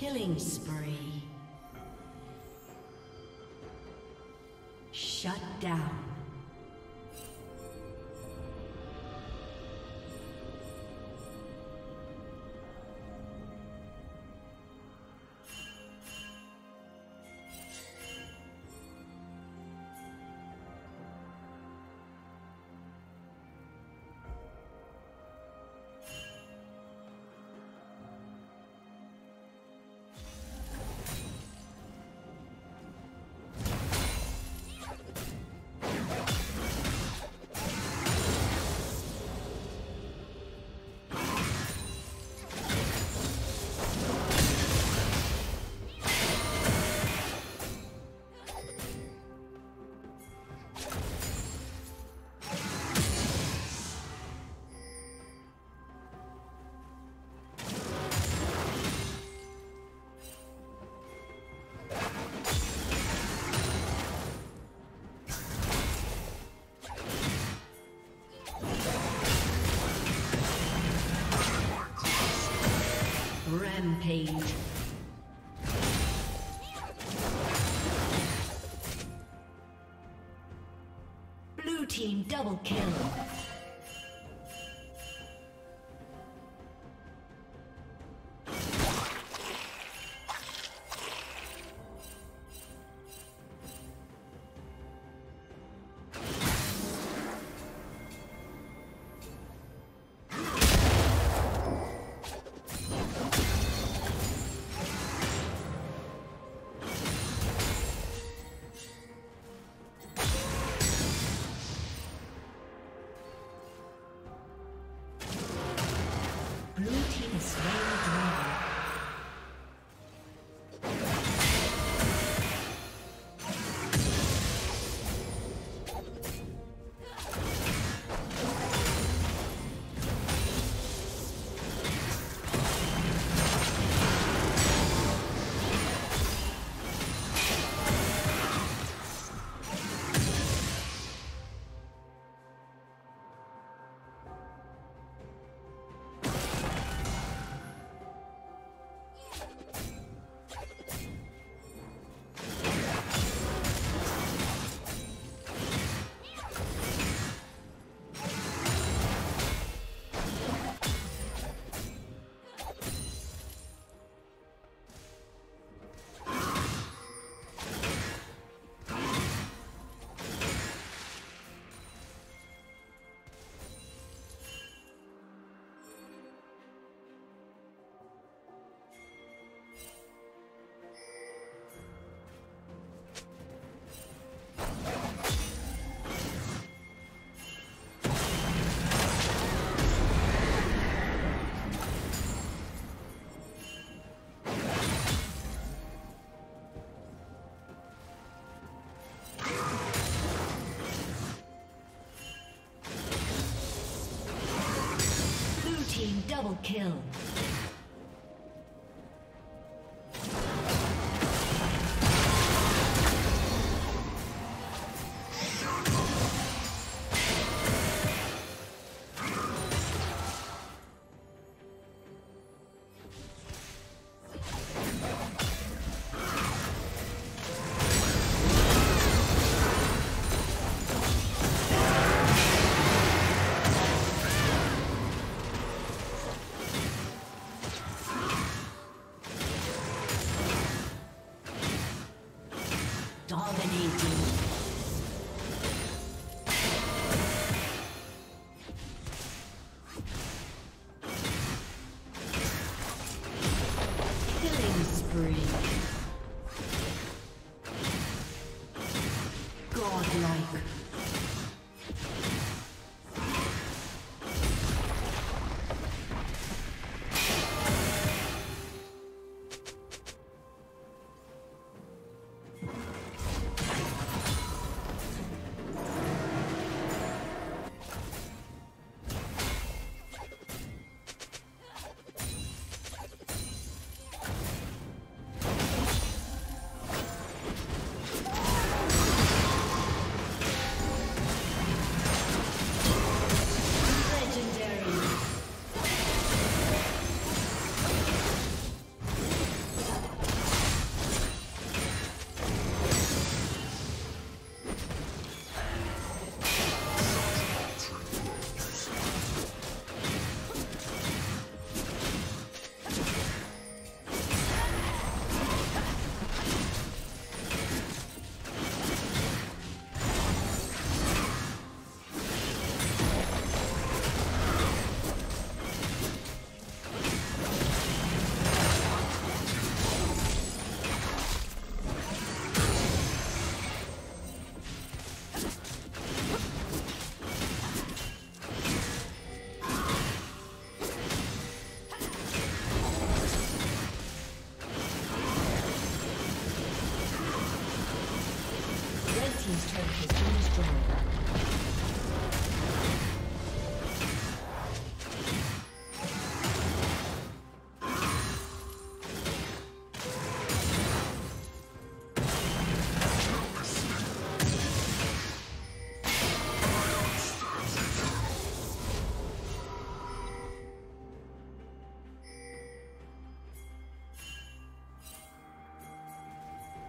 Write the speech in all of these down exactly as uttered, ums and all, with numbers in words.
Killing spree. Shut down. Page. Blue team double kill. Double kill.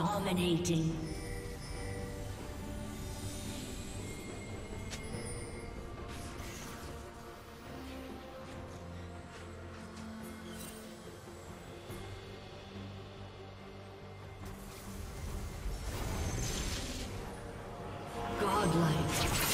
Dominating. Godlike.